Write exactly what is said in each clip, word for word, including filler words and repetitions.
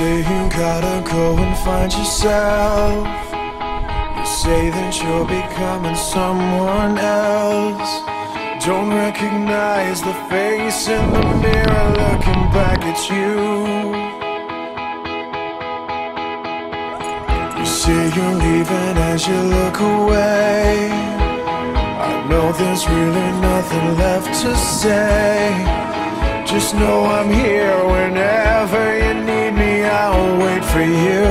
say you gotta go and find yourself. You say that you're becoming someone else. Don't recognize the face in the mirror looking back at you. You say you're leaving as you look away. I know there's really nothing left to say. Just know I'm here whenever you need me, I'll wait for you.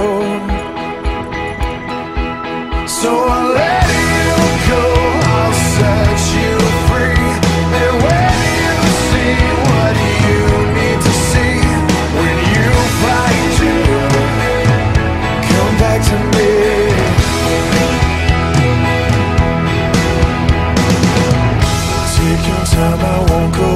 So I'll let you go, I'll set you free. And when you see what you need to see, when you find you, come back to me. Take your time, I won't go